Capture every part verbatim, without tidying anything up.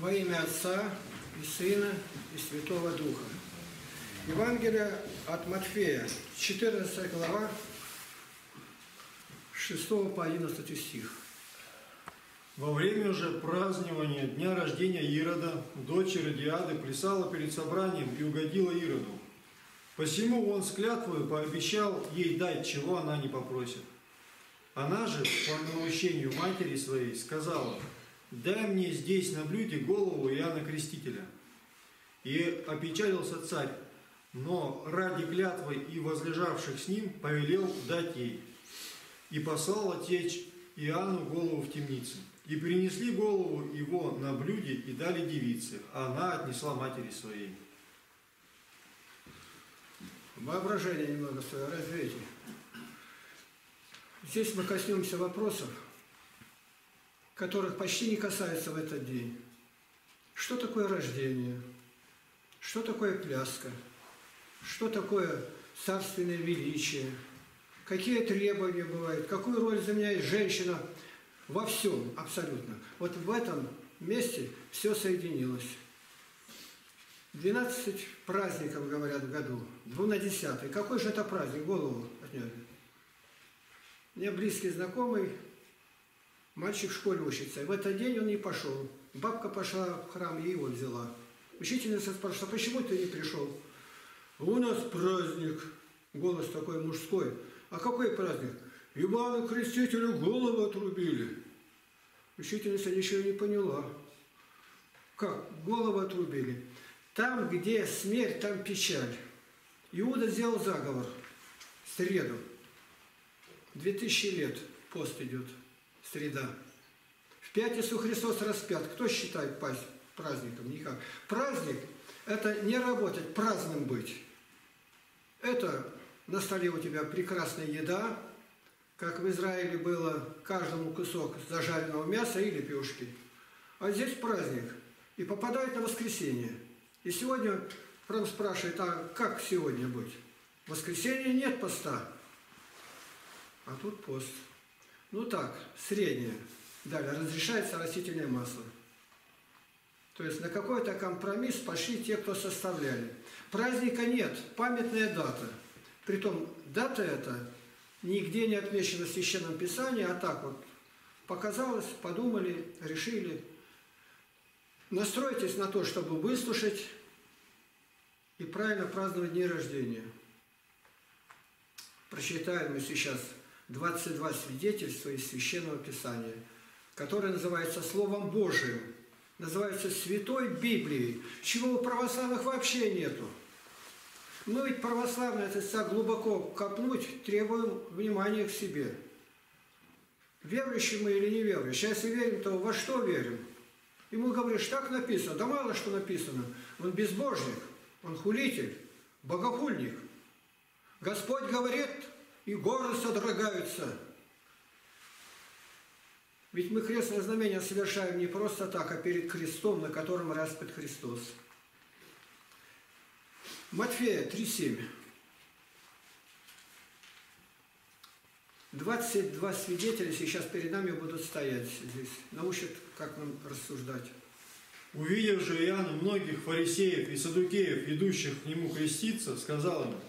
Во имя Отца и Сына и Святого Духа. Евангелие от Матфея, четырнадцатая глава, с шестого по одиннадцатый стих. Во время же празднования дня рождения Ирода, дочь Иродиады плясала перед собранием и угодила Ироду. Посему он с клятвою пообещал ей дать, чего она не попросит. Она же, по наущению матери своей, сказала: «Дай мне здесь на блюде голову Иоанна Крестителя». И опечалился царь, но ради клятвы и возлежавших с ним повелел дать ей. И послал отец Иоанну голову в темницу. И принесли голову его на блюде и дали девице, а она отнесла матери своей. Воображение немного свое развейте. Здесь мы коснемся вопросов, которых почти не касается в этот день. Что такое рождение? Что такое пляска? Что такое царственное величие? Какие требования бывают? Какую роль заменяет женщина во всем абсолютно? Вот в этом месте все соединилось. двенадцать праздников, говорят, в году. двунадесятый. Какой же это праздник? Голову отняли. У меня близкий знакомый, мальчик в школе учится. И в этот день он не пошел. Бабка пошла в храм и его взяла. Учительница спрашивала: почему ты не пришел? У нас праздник. Голос такой мужской. А какой праздник? Иоанну Крестителю голову отрубили. Учительница ничего не поняла. Как? Голову отрубили. Там, где смерть, там печаль. Иуда сделал заговор. Среду. две тысячи лет пост идет. Среда. В пятницу Христос распят. Кто считает праздником? Никак. Праздник – это не работать, праздным быть. Это на столе у тебя прекрасная еда, как в Израиле было каждому кусок зажаренного мяса и лепешки. А здесь праздник. И попадает на воскресенье. И сегодня прям спрашивает: а как сегодня быть? В воскресенье нет поста. А тут пост. Ну так, среднее. Далее, разрешается растительное масло. То есть на какой-то компромисс пошли те, кто составляли. Праздника нет, памятная дата. Притом дата эта нигде не отмечена в Священном Писании, а так вот показалось, подумали, решили. Настройтесь на то, чтобы выслушать и правильно праздновать дни рождения. Прочитаем мы сейчас двадцать два свидетельства из Священного Писания, которое называется Словом Божиим, называется Святой Библией, чего у православных вообще нету. Но ведь православные, это так глубоко копнуть, требуем внимания к себе. Верующие мы или не верующие? Если верим, то во что верим? Ему говоришь: так написано. Да мало что написано. Он безбожник, он хулитель, богохульник. Господь говорит, и горы содрогаются. Ведь мы крестное знамение совершаем не просто так, а перед крестом, на котором распят Христос. Матфея три семь. двадцать два свидетеля сейчас перед нами будут стоять здесь. Научат, как нам рассуждать. Увидев же Иоанн многих фарисеев и садукеев, идущих к нему креститься, сказал ему: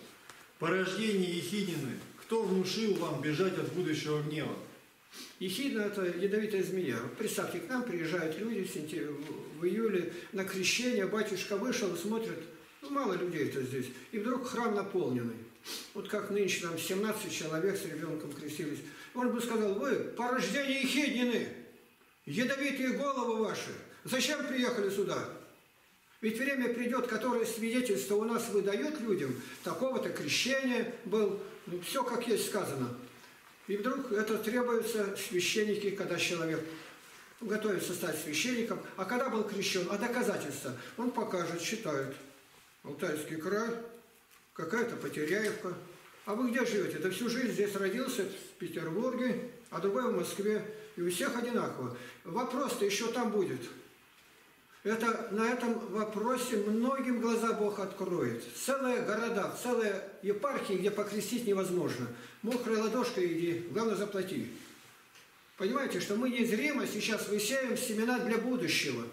порождение ехидины, кто внушил вам бежать от будущего гнева? Ехидна – это ядовитая змея. Представьте, к нам приезжают люди в сентябре, в июле на крещение. Батюшка вышел, смотрит, ну, мало людей-то здесь. И вдруг храм наполненный. Вот как нынче там семнадцать человек с ребенком крестились. Он бы сказал: вы порождение ехиднины, ядовитые головы ваши, зачем приехали сюда? Ведь время придет, которое свидетельство у нас выдает людям, такого-то крещения был, ну, все как есть сказано. И вдруг это требуются священники, когда человек готовится стать священником, а когда был крещен, а доказательства он покажет, считает. Алтайский край, какая-то Потеряевка. А вы где живете? Да всю жизнь здесь родился, в Петербурге, а другой в Москве. И у всех одинаково. Вопрос-то еще там будет. Это, на этом вопросе многим глаза Бог откроет. Целые города, целые епархии, где покрестить невозможно. Мокрая ладошка иди, главное заплати. Понимаете, что мы незримо сейчас высеем семена для будущего.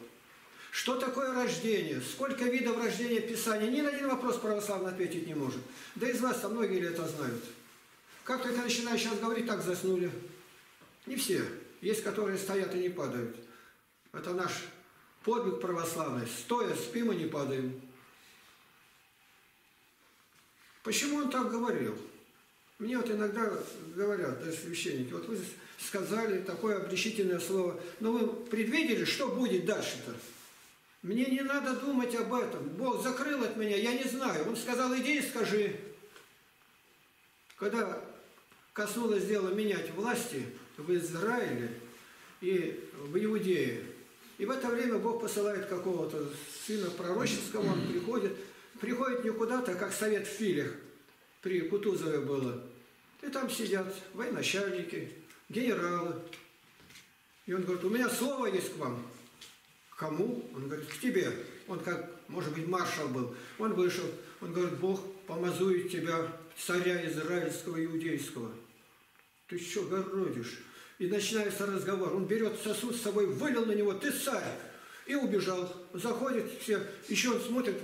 Что такое рождение? Сколько видов рождения Писания? Ни на один вопрос православно ответить не может. Да из вас-то многие ли это знают? Как только начинаешь сейчас говорить, так заснули. Не все. Есть, которые стоят и не падают. Это наш подвиг православный. Стоя, спим и не падаем. Почему он так говорил? Мне вот иногда говорят, да, священники, вот вы сказали такое обличительное слово, но вы предвидели, что будет дальше-то? Мне не надо думать об этом. Бог закрыл от меня, я не знаю. Он сказал, иди и скажи. Когда коснулось дела менять власти в Израиле и в Иудее, и в это время Бог посылает какого-то сына пророческого, он приходит, приходит не куда-то, как совет в Филях, при Кутузове было. И там сидят военачальники, генералы. И он говорит, у меня слово есть к вам. К кому? Он говорит, к тебе. Он как, может быть, маршал был. Он вышел, он говорит, Бог помазует тебя, царя израильского и иудейского. Ты что городишь? И начинается разговор. Он берет сосуд с собой, вылил на него, ты царь! И убежал. Заходит все, еще он смотрит,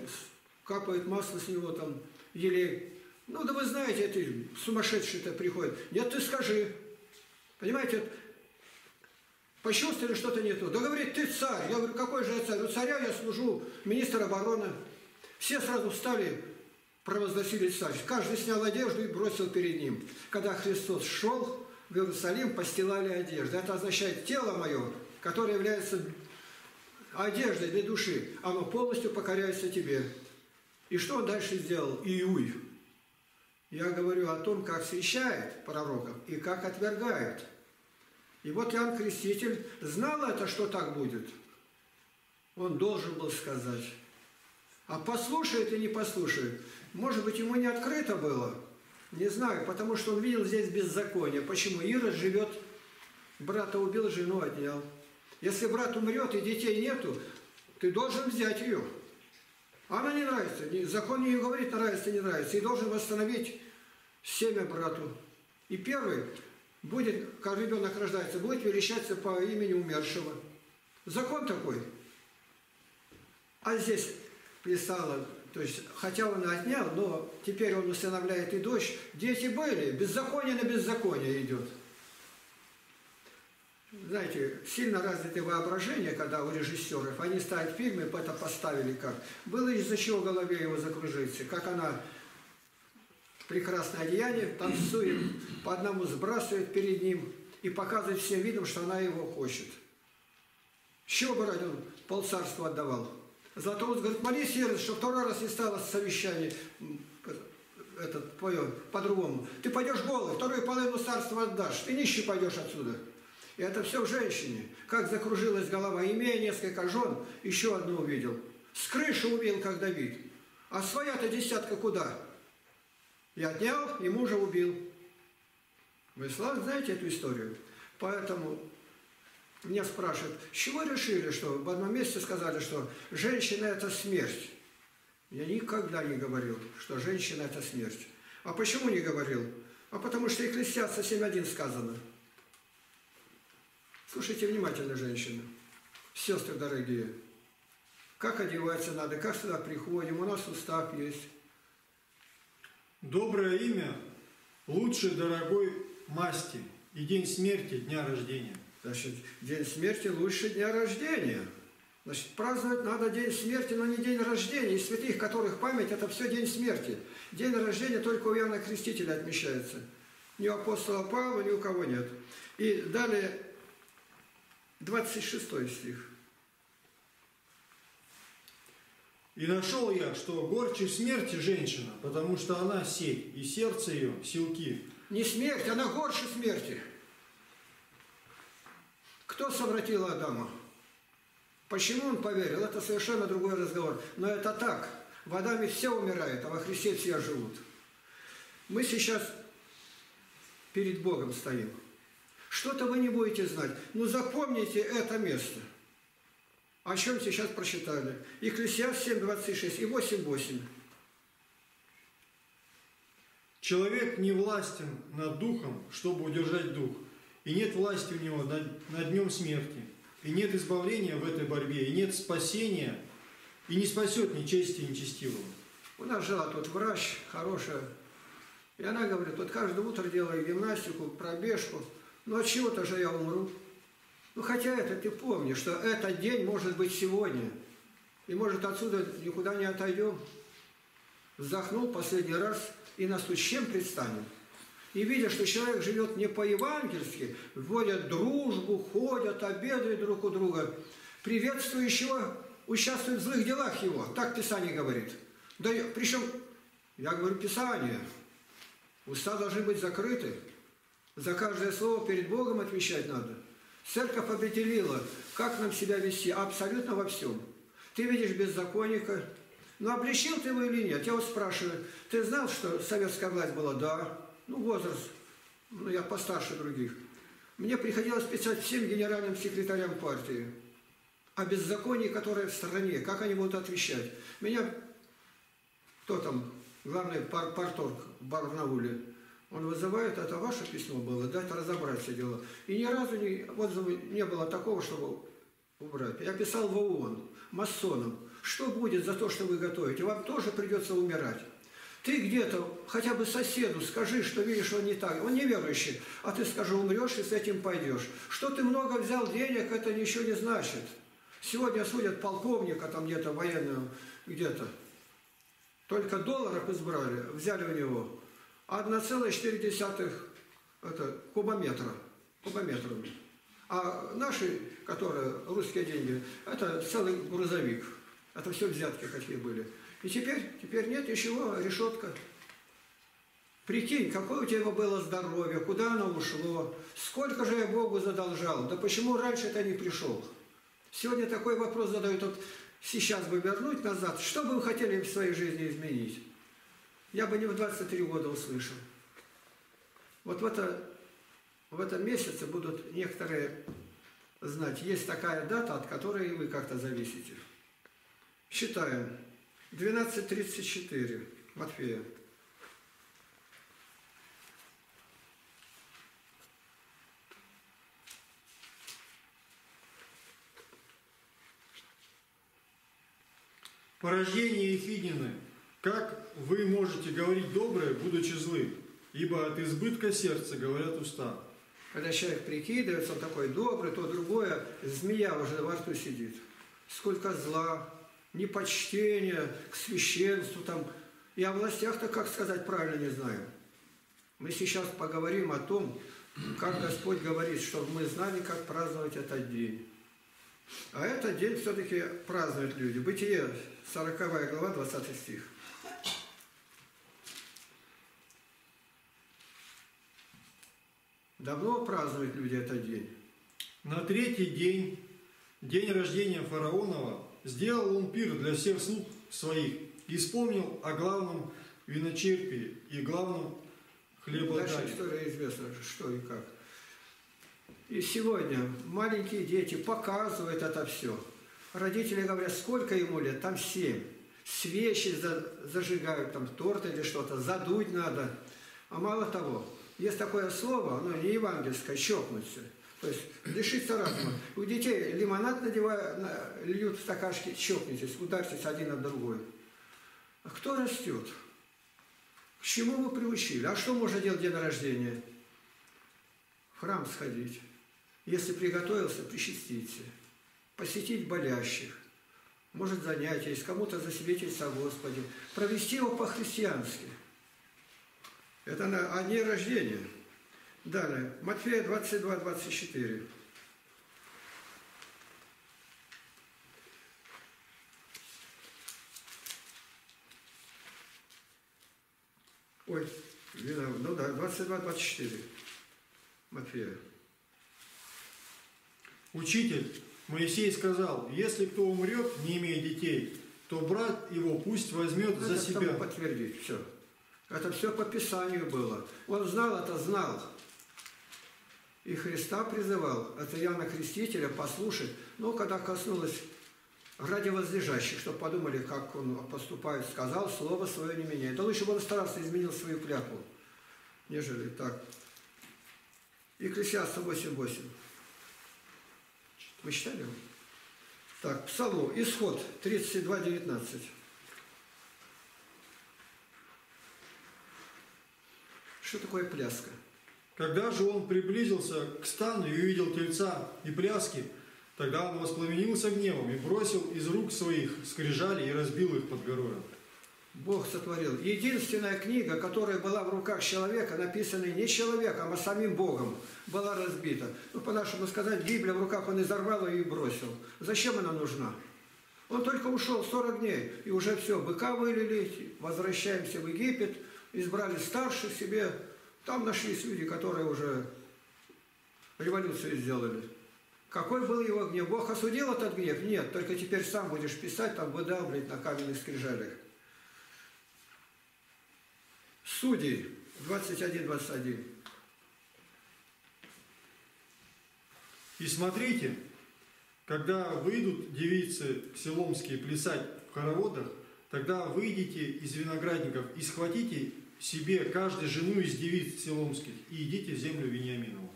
капает масло с него там, елей. Ну да вы знаете, ты сумасшедший-то приходит. Нет, ты скажи. Понимаете, почувствовали что-то не то. Да говорит, ты царь. Я говорю, какой же я царь? У царя я служу, министр обороны. Все сразу встали, провозгласили царь. Каждый снял одежду и бросил перед ним. Когда Христос шел в Иерусалим, постилали одежду. Это означает тело мое, которое является одеждой для души. Оно полностью покоряется тебе. И что он дальше сделал? Иуй. Я говорю о том, как свящает пророков и как отвергает. И вот Иоанн Креститель знал это, что так будет. Он должен был сказать. А послушает и не послушает. Может быть, ему не открыто было? Не знаю, потому что он видел здесь беззаконие. Почему? Ирод живет, брата убил, жену отнял. Если брат умрет и детей нету, ты должен взять ее. Она не нравится. Закон ее говорит, нравится, не нравится. И должен восстановить семя брату. И первый будет, как ребенок рождается, будет величаться по имени умершего. Закон такой. А здесь писало, то есть, хотя он и отнял, но теперь он усыновляет и дочь. Дети были, беззаконие на беззаконие идет. Знаете, сильно развитое воображение, когда у режиссеров, они ставят фильмы, это поставили как. Было из-за чего в голове его закружиться, как она прекрасное одеяние танцует, по одному сбрасывает перед ним и показывает всем видом, что она его хочет. С чего бы ради он полцарства отдавал? Златоуст говорит, молись, Ирод, что второй раз не стало совещание по-другому. Ты пойдешь голый, вторую половину царства отдашь, ты нищий пойдешь отсюда. И это все в женщине. Как закружилась голова, имея несколько жен, еще одну увидел. С крыши убил, как Давид. А своя-то десятка куда? И отнял, и мужа убил. Вы знаете эту историю? Поэтому меня спрашивают, с чего решили, что в одном месте сказали, что женщина – это смерть? Я никогда не говорил, что женщина – это смерть. А почему не говорил? А потому что Екклесиаста семь один сказано. Слушайте внимательно, женщины, сестры дорогие, как одеваться надо, как сюда приходим, у нас устав есть. Доброе имя лучше дорогой масти, и день смерти дня рождения. Значит, день смерти лучше дня рождения. Значит, праздновать надо день смерти, но не день рождения. Из святых, которых память, это все день смерти. День рождения только у Иоанна Крестителя отмечается. Ни у апостола Павла, ни у кого нет. И далее... двадцать шестой стих. «И нашел я, что горче смерти женщина, потому что она сеть, и сердце ее силки». Не смерть, она горше смерти. Кто совратил Адама? Почему он поверил? Это совершенно другой разговор. Но это так. В Адаме все умирают, а во Христе все живут. Мы сейчас перед Богом стоим. Что-то вы не будете знать. Но запомните это место, о чем сейчас прочитали. Екклесиаст семь двадцать шесть и восемь восемь. «Человек не властен над духом, чтобы удержать дух, и нет власти у него над днем смерти. И нет избавления в этой борьбе, и нет спасения, и не спасет ни чести, ни честивого. У нас жила тут врач хорошая, и она говорит, вот каждое утро делаю гимнастику, пробежку, ну от чего-то же я умру. Ну хотя это ты помни, что этот день может быть сегодня, и может отсюда никуда не отойдем. Вздохнул последний раз, и нас тут с чем предстанет? И видя, что человек живет не по-евангельски, вводят дружбу, ходят, обедают друг у друга, приветствующего участвует в злых делах его. Так Писание говорит. Да я, причем, я говорю, Писание. Уста должны быть закрыты. За каждое слово перед Богом отвечать надо. Церковь определила, как нам себя вести абсолютно во всем. Ты видишь беззаконника, но обличил ты его или нет? Я его спрашиваю, ты знал, что советская власть была? Да. Ну, возраст, ну, я постарше других. Мне приходилось писать всем генеральным секретарям партии о беззаконии, которое в стране, как они будут отвечать. Меня, кто там, главный пар парторг в Барнауле, он вызывает, это ваше письмо было, дать разобрать все дела. И ни разу не, отзыва не было такого, чтобы убрать. Я писал в ООН, масонам, что будет за то, что вы готовите, вам тоже придется умирать. Ты где-то хотя бы соседу скажи, что видишь, он не так, он неверующий, а ты скажи, умрешь и с этим пойдешь. Что ты много взял денег, это ничего не значит. Сегодня судят полковника там где-то военного, где-то. Только долларов избрали, взяли у него одна целая четыре десятых это, кубометра, кубометрами. А наши, которые русские деньги, это целый грузовик. Это все взятки какие были. И теперь, теперь нет ничего, решетка. Прикинь, какое у тебя было здоровье, куда оно ушло, сколько же я Богу задолжал, да почему раньше ты не пришел? Сегодня такой вопрос задают, вот сейчас бы вернуть назад, что бы вы хотели в своей жизни изменить? Я бы не в двадцать три года услышал. Вот в, это, в этом месяце будут некоторые знать, есть такая дата, от которой вы как-то зависите. Считаем. двенадцать тридцать четыре, Матфея. Порождение Ехиднины. Как вы можете говорить доброе, будучи злым? Ибо от избытка сердца говорят уста. Когда человек прикидывается, он такой добрый, то другое, змея уже во рту сидит. Сколько зла, непочтение к священству там. И о властях-то, как сказать правильно, не знаю. Мы сейчас поговорим о том, как Господь говорит, чтобы мы знали, как праздновать этот день. А этот день все-таки празднуют люди. Бытие, сороковая глава, двадцатый стих. Давно празднуют люди этот день? На третий день, день рождения фараонова, сделал он пир для всех слуг своих и вспомнил о главном виночерпии и главном хлебодаре. Дальше история известна, что и как. И сегодня маленькие дети показывают это все. Родители говорят, сколько ему лет, там семь. Свечи зажигают, там торт или что-то, задуть надо. А мало того, есть такое слово, оно не евангельское, чокнуться. То есть лишиться разума. У детей лимонад надевают, льют в стакашки, чокнитесь, ударьтесь один от другой. А кто растет? К чему вы приучили? А что можно делать в день рождения? В храм сходить. Если приготовился, причаститься. Посетить болящих. Может занятия, кому-то засвидетельствовать о Господе. Провести его по-христиански. Это на, о дне рождения. Далее, Матфея двадцать два, двадцать четыре. Ой, ну да, двадцать два, двадцать четыре. Матфея. Учитель, Моисей сказал, если кто умрет, не имея детей, то брат его пусть возьмет это за себя. Подтвердить все. Это все по Писанию было. Он знал это, знал. И Христа призывал, это Иоанна Крестителя, послушать, но когда коснулось ради возлежащих, чтобы подумали, как он поступает, сказал, слово свое не меняет. Да лучше бы он старался, изменил свою клятву, нежели так. Екклесиаста восемь, восемь. Вы читали его? Так, Псалом, Исход, тридцать два, девятнадцать. Что такое пляска? Когда же он приблизился к стану и увидел тельца и пляски, тогда он воспламенился гневом и бросил из рук своих скрижали и разбил их под горою. Бог сотворил. Единственная книга, которая была в руках человека, написанная не человеком, а самим Богом, была разбита. Ну, по-нашему сказать, Библия в руках он изорвал ее и бросил. Зачем она нужна? Он только ушел сорок дней, и уже все, быка вылили, возвращаемся в Египет, избрали старших себе. Там нашлись люди, которые уже революцию сделали. Какой был его гнев? Бог осудил этот гнев? Нет, только теперь сам будешь писать, там выдавливать на каменных скрижалях. Судьи, двадцать один, двадцать один. И смотрите, когда выйдут девицы силомские плясать в хороводах, тогда выйдите из виноградников и схватите себе каждую жену из девиц силомских и идите в землю Вениаминову.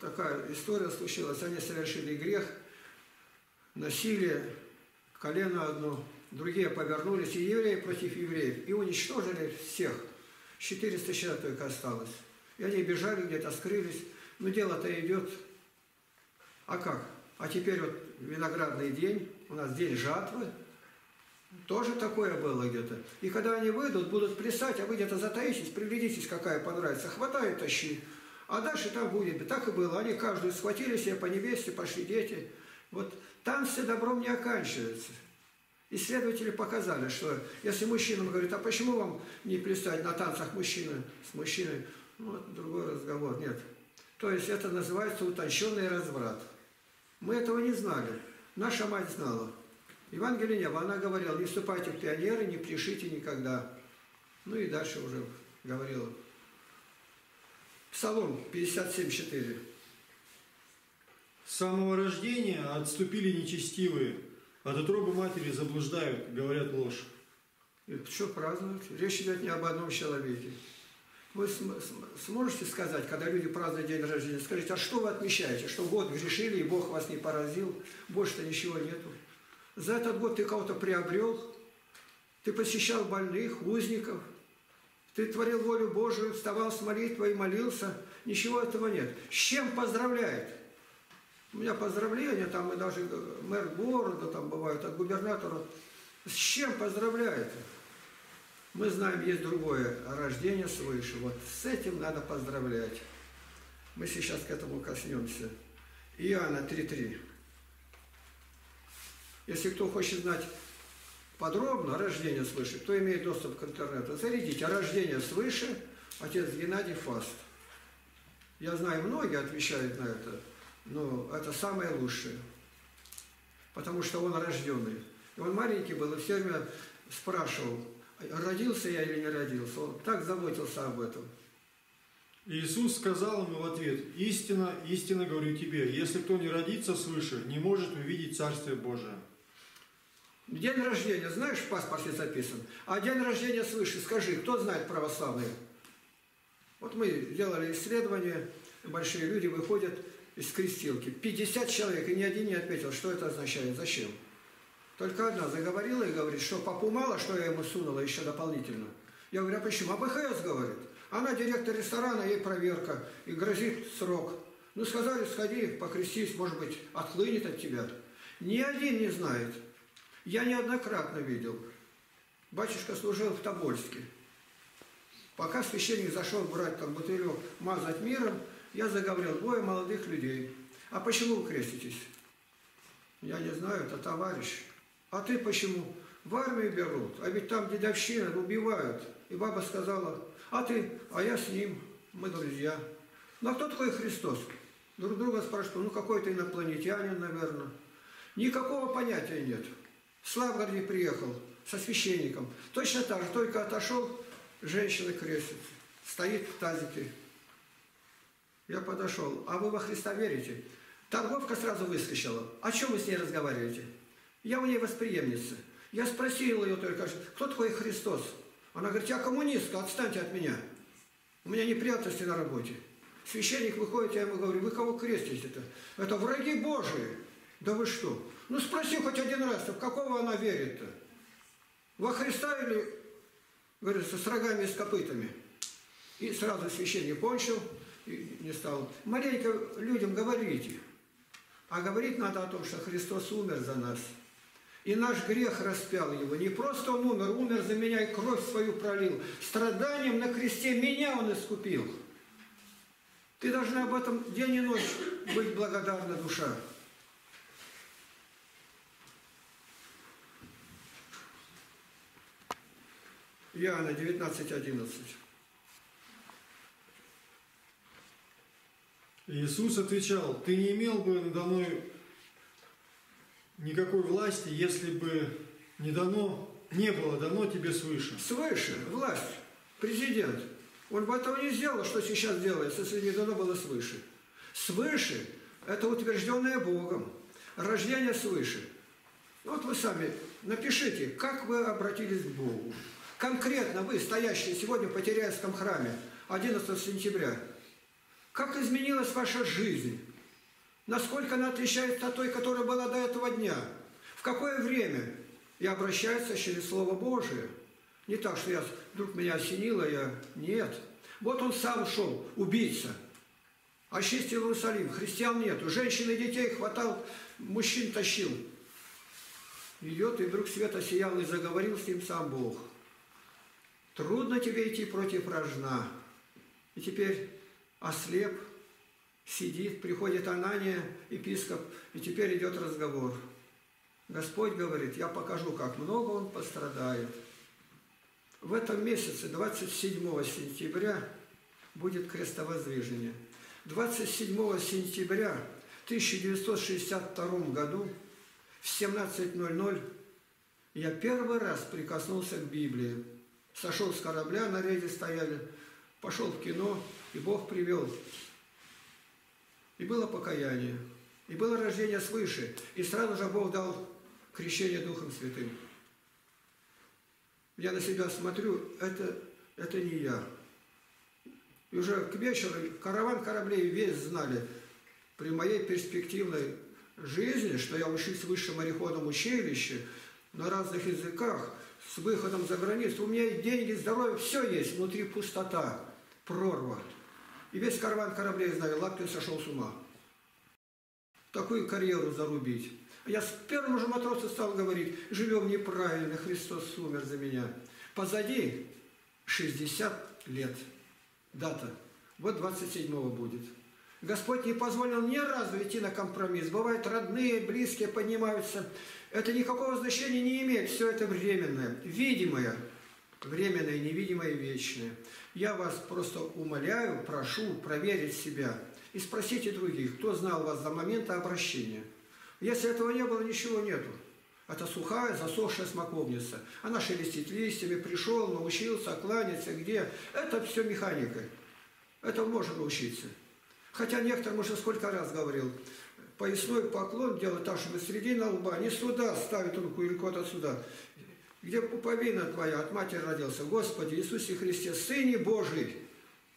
Такая история случилась. Они совершили грех, насилие, колено одно. Другие повернулись, и евреи против евреев, и уничтожили всех. четыреста человек только осталось. И они бежали, где-то скрылись. Но дело-то идет. А как? А теперь вот виноградный день, у нас день жатвы. Тоже такое было где-то. И когда они выйдут, будут плясать, а вы где-то затаитесь, приглядитесь, какая понравится. Хватай, тащи. А дальше там будет. Так и было. Они каждую схватили себе по невесте, пошли дети. Вот там все добром не оканчивается. Исследователи показали, что если мужчинам говорят, а почему вам не плясать на танцах мужчины с мужчиной, ну, вот другой разговор, нет. То есть это называется утонченный разврат. Мы этого не знали. Наша мать знала. Евангелия неба, она говорила, не вступайте в пионеры, не пляшите никогда. Ну и дальше уже говорила. Псалом пятьдесят семь, четыре. С самого рождения отступили нечестивые. От утробы матери заблуждают, говорят ложь. Это что праздновать? Речь идет не об одном человеке. Вы см сможете сказать, когда люди празднуют день рождения, скажите, а что вы отмечаете? Что год грешили, и Бог вас не поразил, больше-то ничего нету. За этот год ты кого-то приобрел, ты посещал больных, узников, ты творил волю Божию, вставал с молитвой и молился. Ничего этого нет. С чем поздравляет? У меня поздравления, там и даже мэр города там бывают, от губернатора. С чем поздравляют? Мы знаем, есть другое рождение свыше. Вот с этим надо поздравлять. Мы сейчас к этому коснемся. Иоанна три, три. Если кто хочет знать подробно рождение свыше, кто имеет доступ к интернету, зарядите рождение свыше, отец Геннадий Фаст. Я знаю, многие отвечают на это. Но это самое лучшее, потому что он рожденный. И он маленький был, и все время спрашивал, родился я или не родился. Он так заботился об этом. Иисус сказал ему в ответ, истина, истина говорю тебе, если кто не родится свыше, не может увидеть Царствие Божие. День рождения, знаешь, в паспорте записан, а день рождения свыше, скажи, кто знает православные? Вот мы делали исследование, большие люди выходят из крестилки. пятьдесят человек, и ни один не отметил, что это означает, зачем. Только одна заговорила и говорит, что папу мало, что я ему сунула еще дополнительно. Я говорю, а почему? А БХС говорит. Она директор ресторана, ей проверка, и грозит срок. Ну, сказали, сходи, покрестись, может быть, отхлынет от тебя. Ни один не знает. Я неоднократно видел. Батюшка служил в Тобольске. Пока священник зашел брать там бутылек, мазать миром, я заговорил, двое молодых людей. А почему вы креститесь? Я не знаю, это товарищ. А ты почему? В армию берут, а ведь там дедовщина, убивают. И баба сказала, а ты, а я с ним, мы друзья. Ну а кто такой Христос? Друг друга спрашивают, ну какой-то инопланетянин, наверное. Никакого понятия нет. В Славгород не приехал со священником. Точно так же, только отошел, женщина крестится. Стоит в тазике. Я подошел. А вы во Христа верите? Торговка сразу выскочила. О чем вы с ней разговариваете? Я у ней восприемница. Я спросил ее только, кто такой Христос? Она говорит, я коммунистка, отстаньте от меня. У меня неприятности на работе. Священник выходит, я ему говорю, вы кого крестите-то? Это враги Божии. Да вы что? Ну спроси хоть один раз, в какого она верит-то? Во Христа или, говорится, с рогами и с копытами? И сразу священник кончил, и не стал. Маленько людям говорите. А говорить надо о том, что Христос умер за нас. И наш грех распял его. Не просто он умер, умер за меня и кровь свою пролил. Страданием на кресте меня он искупил. Ты должна об этом день и ночь быть благодарна, душа. Иоанна девятнадцать одиннадцать. Иисус отвечал: «Ты не имел бы надо мной никакой власти, если бы не дано, не было дано тебе свыше». Свыше, власть, президент. Он бы этого не сделал, что сейчас делается, если не дано было свыше. Свыше – это утвержденное Богом, рождение свыше. Вот вы сами напишите, как вы обратились к Богу. Конкретно вы, стоящие сегодня в Потеряевском храме, одиннадцатого сентября, как изменилась ваша жизнь? Насколько она отличается от той, которая была до этого дня? В какое время я обращаюсь через Слово Божие? Не так, что я, вдруг меня осенило, я... Нет. Вот он сам шел, убийца. Очистил Иерусалим, христиан нету. Женщин и детей хватал, мужчин тащил. Идет, и вдруг свет осиял, и заговорил с ним сам Бог. Трудно тебе идти против рожна. И теперь ослеп, сидит, приходит Анания, епископ, и теперь идет разговор. Господь говорит, я покажу, как много он пострадает. В этом месяце, двадцать седьмого сентября, будет крестовоздвижение. двадцать седьмого сентября в тысяча девятьсот шестьдесят втором году в семнадцать ноль ноль я первый раз прикоснулся к Библии. Сошел с корабля, на рейде стояли, пошел в кино, и Бог привел. И было покаяние, и было рождение свыше, и сразу же Бог дал крещение Духом Святым. Я на себя смотрю, это, это не я. И уже к вечеру караван кораблей весь знали при моей перспективной жизни, что я учусь высшим мореходом училища на разных языках, с выходом за границу. У меня и деньги, и здоровье, все есть, внутри пустота, прорва. И весь караван кораблей знаю, Лапкин сошел с ума. Такую карьеру зарубить. Я с первым же матросом стал говорить, живем неправильно, Христос умер за меня. Позади шестьдесят лет дата. Вот двадцать седьмого будет. Господь не позволил ни разу идти на компромисс. Бывают родные, близкие поднимаются. Это никакого значения не имеет. Все это временное, видимое. Временное, невидимое, вечное. Я вас просто умоляю, прошу проверить себя. И спросите других, кто знал вас до момента обращения. Если этого не было, ничего нету. Это сухая, засохшая смоковница. Она шелестит листьями, пришел, научился, кланяется, где. Это все механика. Это можно научиться. Хотя некоторым уже сколько раз говорил. Поясной поклон делать так, чтобы середина лба не сюда ставит руку или куда-то сюда. Где пуповина твоя, от матери родился, Господи Иисусе Христе, Сыне Божий,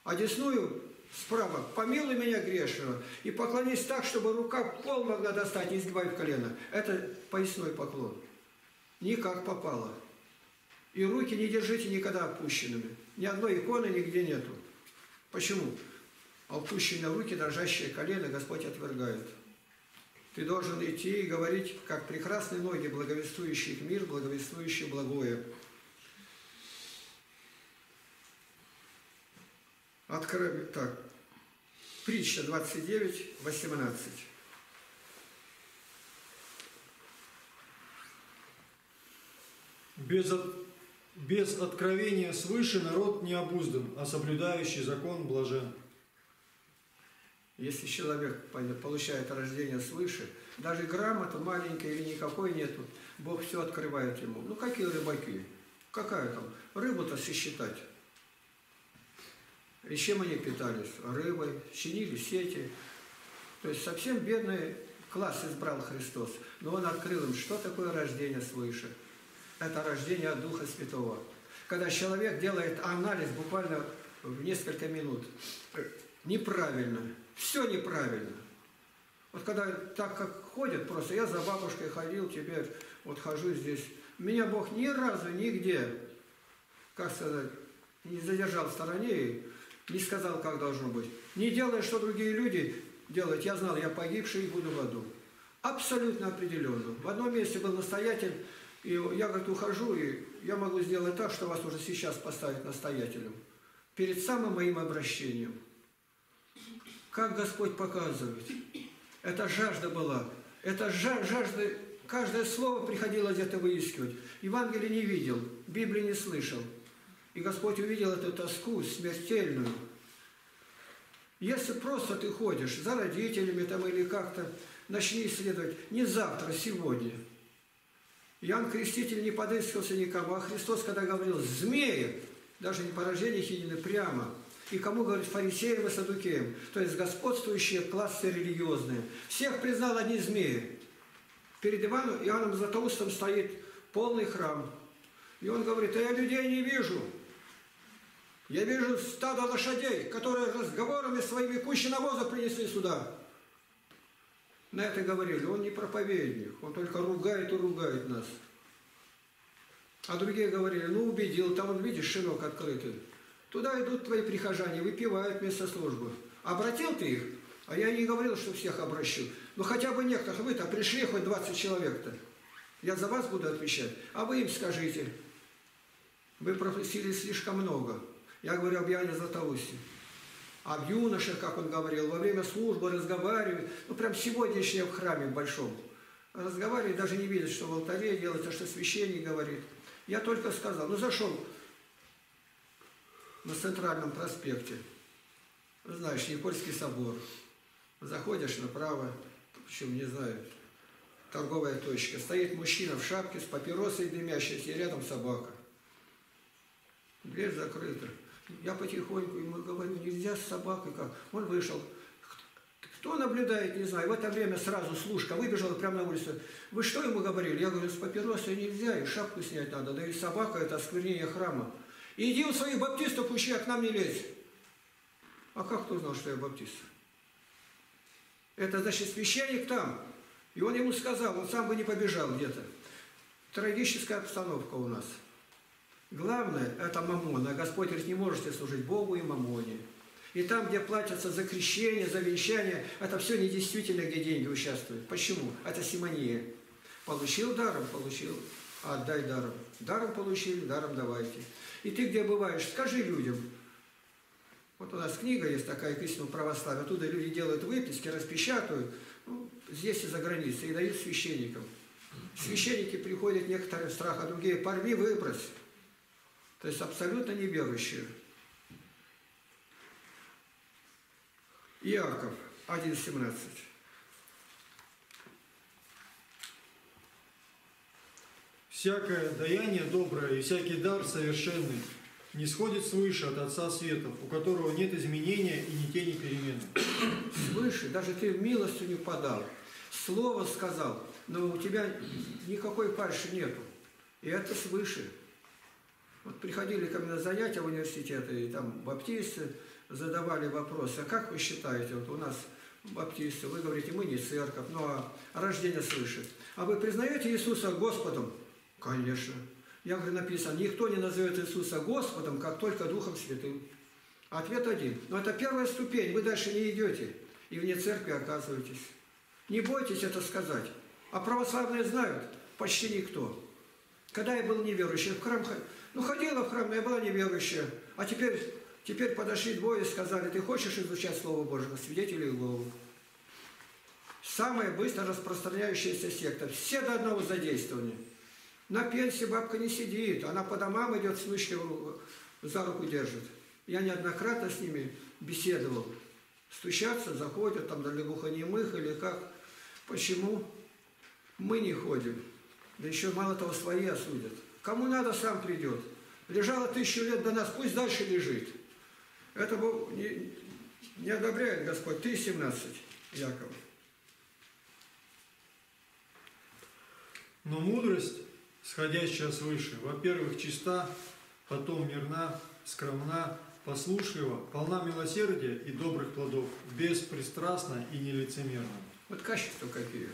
одесную справа, помилуй меня грешного, и поклонись так, чтобы рука пол могла достать, не сгибай в колено. Это поясной поклон. Никак попало. И руки не держите никогда опущенными. Ни одной иконы нигде нету. Почему? Опущенные руки, дрожащие колено, Господь отвергает. Ты должен идти и говорить, как прекрасные ноги, благовествующие мир, благовествующие благое. Открываем, так, притча двадцать девять, восемнадцать. Без, от... Без откровения свыше народ не обуздан, а соблюдающий закон блажен. Если человек получает рождение свыше, даже грамоту маленькой или никакой нету, Бог все открывает ему. Ну какие рыбаки? Какая там? Рыбу-то сосчитать. И чем они питались? Рыбой, чинили сети. То есть совсем бедный класс избрал Христос. Но Он открыл им, что такое рождение свыше. Это рождение от Духа Святого. Когда человек делает анализ буквально в несколько минут, неправильно, все неправильно. Вот когда так как ходят, просто я за бабушкой ходил, теперь вот хожу здесь. Меня Бог ни разу, нигде, как сказать, не задержал в стороне и не сказал, как должно быть. Не делая, что другие люди делают. Я знал, я погибший и буду в аду. Абсолютно определенно. В одном месте был настоятель, и я, говорит, ухожу, и я могу сделать так, что вас уже сейчас поставят настоятелем. Перед самым моим обращением. Как Господь показывает. Это жажда была. Это жажда... Каждое слово приходилось это выискивать. Евангелие не видел, Библии не слышал. И Господь увидел эту тоску смертельную. Если просто ты ходишь за родителями там или как-то, начни исследовать не завтра, а сегодня. Иоанн Креститель не подыскивался никому, а Христос, когда говорил «змеи», даже не порождение хинины, прямо. И кому говорит фарисеям и садукеям, то есть господствующие классы религиозные. Всех признал одни змеи. Перед Иваном, Иоанном Златоустом стоит полный храм. И он говорит, а я людей не вижу. Я вижу стадо лошадей, которые разговорами своими кущи навоза принесли сюда. На это говорили, он не проповедник, он только ругает и ругает нас. А другие говорили, ну убедил, там он, видишь, шинок открытый. Туда идут твои прихожане, выпивают вместо службы. Обратил ты их? А я и не говорил, что всех обращу. Но хотя бы некоторых, вы-то пришли, хоть двадцать человек-то. Я за вас буду отвечать, а вы им скажите. Вы пропустили слишком много. Я говорю об Иоанне Златоусте. Об юношах, как он говорил, во время службы разговаривает. Ну, прям сегодняшнее в храме большом. Разговаривает, даже не видит, что в алтаре делается, что священник говорит. Я только сказал, ну, зашел на Центральном проспекте. Знаешь, Никольский собор. Заходишь направо, причем, не знаю, торговая точка. Стоит мужчина в шапке с папиросой дымящейся, и рядом собака. Дверь закрыта. Я потихоньку ему говорю, нельзя с собакой как. Он вышел. Кто наблюдает, не знаю. В это время сразу служка выбежала прямо на улицу. Вы что ему говорили? Я говорю, с папиросой нельзя, и шапку снять надо. Да и собака, это осквернение храма. Иди у своих баптистов учи, а к нам не лезь. А как ты узнал, что я баптист? Это, значит, священник там. И он ему сказал, он сам бы не побежал где-то. Трагическая обстановка у нас. Главное, это мамона. Господь говорит, не можете служить Богу и мамоне. И там, где платятся за крещение, за венчание, это все не действительно, где деньги участвуют. Почему? Это симония. Получил даром, получил. Отдай даром. Даром получили, даром давайте. И ты где бываешь, скажи людям. Вот у нас книга есть такая, «Крестного православия». Оттуда люди делают выписки, распечатывают. Ну, здесь и за границей. И дают священникам. Священники приходят, некоторые в страх, а другие порви, выбрось. То есть абсолютно неверующие. Иаков один семнадцать. «Всякое даяние доброе и всякий дар совершенный не сходит свыше от Отца Светов, у которого нет изменения и ни тени перемены». Свыше, даже ты в милостью не подал, слово сказал, но у тебя никакой фальши нету. И это свыше. Вот приходили ко мне на занятия в университете, и там баптисты задавали вопросы, а как вы считаете, вот у нас баптисты, вы говорите, мы не церковь, но рождение свыше. А вы признаете Иисуса Господом? Конечно. Я говорю, написано, никто не назовет Иисуса Господом, как только Духом Святым. Ответ один. Но это первая ступень, вы дальше не идете, и вне церкви оказываетесь. Не бойтесь это сказать. А православные знают почти никто. Когда я был неверующий, в храм, ну ходила в храм, но я была неверующая. А теперь, теперь подошли двое и сказали, ты хочешь изучать Слово Божие, свидетели Иеговы. Самая быстро распространяющаяся секта. Все до одного задействования. На пенсии бабка не сидит, она по домам идет, с внучкой за руку держит. Я неоднократно с ними беседовал. Стучатся, заходят, там для глухонемых или как. Почему мы не ходим? Да еще мало того, свои осудят. Кому надо, сам придет. Лежало тысячу лет до нас, пусть дальше лежит. Это был не, не одобряет Господь. три семнадцать, Яков. Но мудрость, сходящая свыше, во-первых, чиста, потом мирна, скромна, послушливо, полна милосердия и добрых плодов, беспристрастно и нелицемерно. Вот качества какие.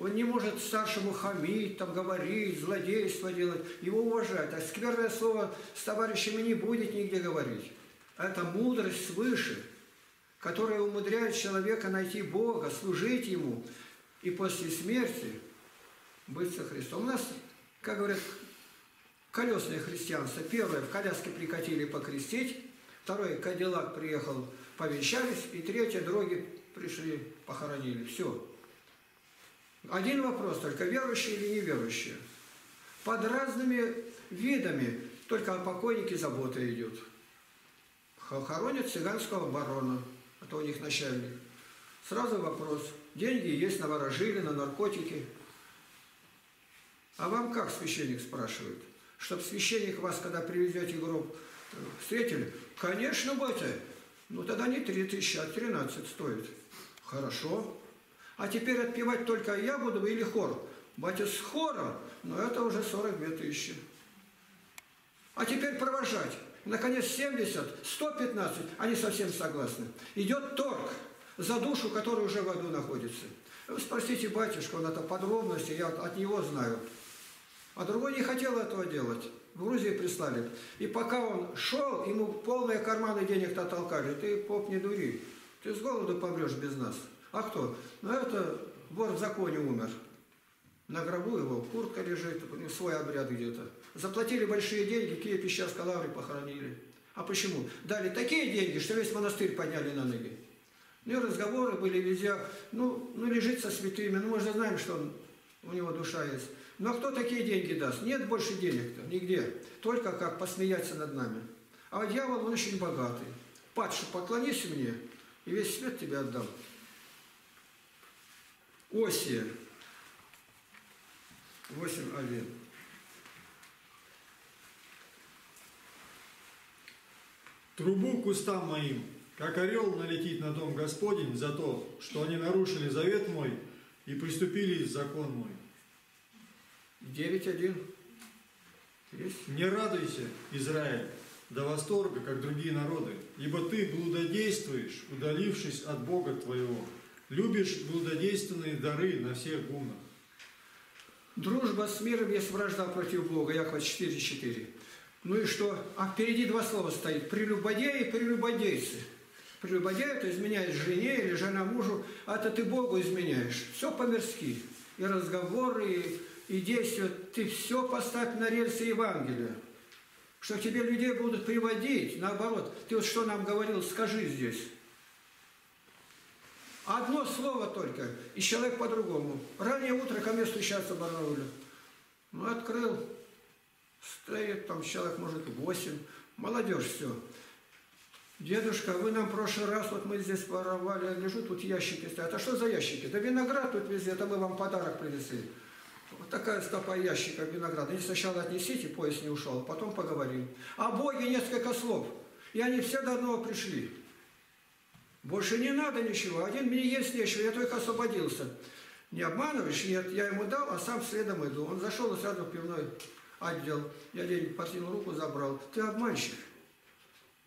Он не может старшему хамить, там говорить, злодейство делать. Его уважать. А скверное слово с товарищами не будет нигде говорить. Это мудрость свыше, которая умудряет человека найти Бога, служить Ему и после смерти быть со Христом. У нас, как говорят, колесное христианство. Первое, в коляске прикатили покрестить. Второе, кадиллак приехал, повещались. И третье, дороги пришли, похоронили. Все. Один вопрос только, верующие или неверующие. Под разными видами, только о покойнике забота идет. Хоронят цыганского барона, это у них начальник. Сразу вопрос, деньги есть, наворожили, на наркотики. А вам как, священник спрашивает? Чтоб священник вас, когда привезете гроб, встретили? Конечно, батя, ну тогда не три тысячи, а тринадцать стоит. Хорошо. А теперь отпевать только я буду или хор. Батя с хора, но это уже сорок две тысячи. А теперь провожать. Наконец семьдесят, сто пятнадцать, они совсем согласны. Идет торг за душу, которая уже в аду находится. Вы спросите батюшку, он это подробности, я от него знаю. А другой не хотел этого делать. В Грузии прислали. И пока он шел, ему полные карманы денег-то толкали. Ты, поп, не дури. Ты с голоду помрешь без нас. А кто? Ну это вор в законе умер. На гробу его куртка лежит, свой обряд где-то. Заплатили большие деньги, Киев, Песчанской лавре похоронили. А почему? Дали такие деньги, что весь монастырь подняли на ноги. Ну и разговоры были везде. Ну, ну лежит со святыми, ну мы же знаем, что он, у него душа есть. Ну а кто такие деньги даст? Нет больше денег-то, нигде. Только как посмеяться над нами. А дьявол, он очень богатый. Падший, поклонись мне, и весь свет тебе отдам. Осия, восемь один. Трубу к устам моим, как орел налетит на дом Господень за то, что они нарушили завет мой и приступили закон мой. девять один. Не радуйся, Израиль, до восторга, как другие народы, ибо ты блудодействуешь, удалившись от Бога твоего. Любишь блудодейственные дары на всех гумнах. Дружба с миром есть вражда против Бога. Якова четыре четыре. Ну и что? А впереди два слова стоит. Прелюбодеи и прелюбодейцы. Прелюбодеи – это изменяешь жене или жена мужу. А то ты Богу изменяешь. Все по-мирски. И разговоры, и, и действия. Ты все поставь на рельсы Евангелия. Что тебе людей будут приводить. Наоборот. Ты вот что нам говорил, скажи здесь. Одно слово только, и человек по-другому. Раннее утро ко мне стучатся в Барнауле. Ну, открыл, стоит там человек, может, восемь. Молодежь все. Дедушка, вы нам в прошлый раз, вот мы здесь воровали, я лежу, тут ящики стоят. А что за ящики? Да виноград тут везде, это мы вам подарок принесли. Вот такая стопа ящика винограда. И сначала отнесите, поезд не ушел, а потом поговорим. О Боге несколько слов. И они все до одного пришли. Больше не надо ничего, один мне есть нечего, я только освободился. Не обманываешь? Нет, я ему дал, а сам следом иду. Он зашел и сразу в пивной отдел. Я деньги подкинул, руку забрал. Ты обманщик.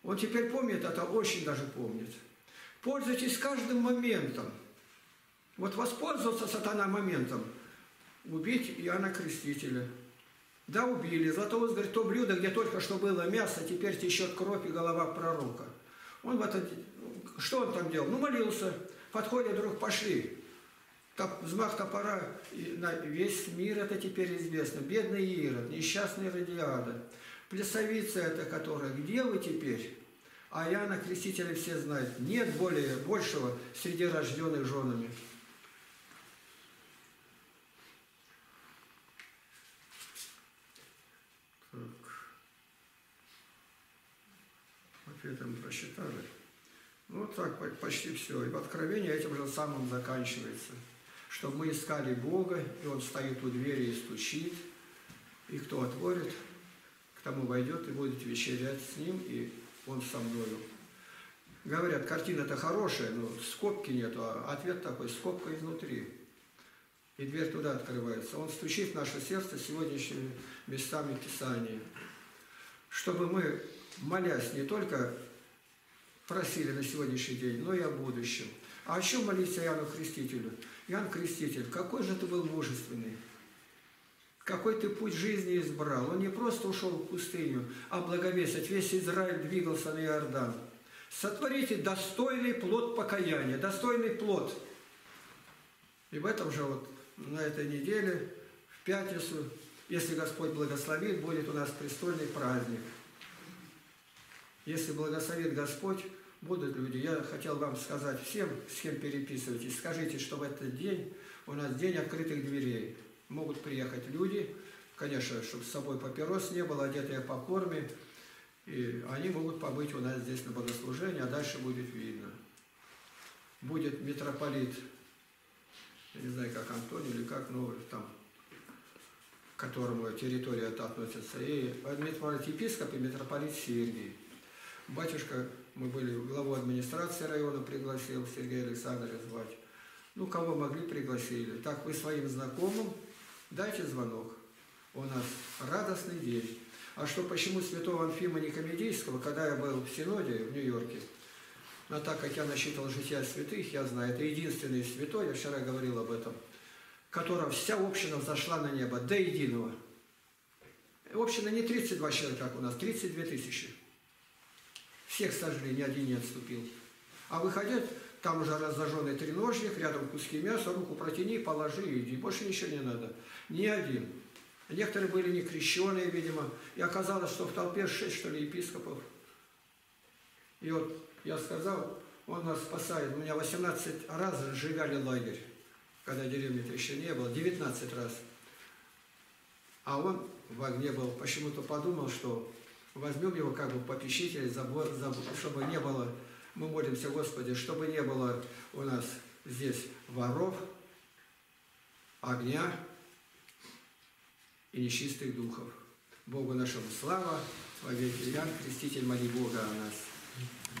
Он теперь помнит это, очень даже помнит. Пользуйтесь каждым моментом. Вот воспользовался сатана моментом. Убить Иоанна Крестителя. Да, убили. Златоуст говорит, то блюдо, где только что было мясо, теперь течет кровь и голова пророка. Он в этот... Что он там делал? Ну, молился. Подходят, вдруг пошли. Топ, взмах топора. И на весь мир это теперь известно. Бедный Ирод, несчастный Иродиада. Плясовица эта, которая. Где вы теперь? А Иоанна Крестителя все знают. Нет более, большего среди рожденных женами. Так. Опять мы просчитали. Вот так почти все. И откровение этим же самым заканчивается. Что мы искали Бога, и Он стоит у двери и стучит. И кто отворит, к тому войдет и будет вечерять с Ним, и Он со мною. Говорят, картина-то хорошая, но скобки нету. А ответ такой, скобка изнутри. И дверь туда открывается. Он стучит в наше сердце сегодняшними местами Писания. Чтобы мы молясь не только просили на сегодняшний день, но и о будущем. А о чем молиться Иоанну Крестителю? Иоанн Креститель, какой же ты был мужественный, какой ты путь жизни избрал. Он не просто ушел в пустыню, а благовествовать. Весь Израиль двигался на Иордан. Сотворите достойный плод покаяния, достойный плод. И в этом же вот на этой неделе, в пятницу, если Господь благословит, будет у нас престольный праздник. Если благословит Господь, будут люди. Я хотел вам сказать всем, с кем переписывайтесь, скажите, что в этот день у нас день открытых дверей. Могут приехать люди, конечно, чтобы с собой папирос не было, одетые по форме, и они могут побыть у нас здесь на богослужении, а дальше будет видно. Будет митрополит, я не знаю, как Антоний или как, но там, к которому территория это относится, и митрополит епископ и митрополит Сергий. Батюшка, мы были главу администрации района, пригласил, Сергей Александрович звать. Ну, кого могли, пригласили. Так, вы своим знакомым дайте звонок. У нас радостный день. А что, почему святого Анфима Никомедийского, когда я был в Синоде в Нью-Йорке, но так как я насчитывал жития святых, я знаю, это единственный святой, я вчера говорил об этом, которым вся община взошла на небо до единого. Община не тридцать два человека, как у нас, тридцать две тысячи. Всех сожгли, ни один не отступил. А выходят, там уже разожженный треножник, рядом куски мяса, руку протяни, положи и иди. Больше ничего не надо. Ни один. Некоторые были не крещеные, видимо. И оказалось, что в толпе шесть, что ли, епископов. И вот я сказал, он нас спасает. У меня восемнадцать раз сжигали лагерь, когда деревни-то еще не было. девятнадцать раз. А он в огне был. Почему-то подумал, что возьмем его как бы попечителя, чтобы не было... Мы молимся, Господи, чтобы не было у нас здесь воров, огня и нечистых духов. Богу нашему слава, во веки. Иоанн Креститель, моли Бога о нас.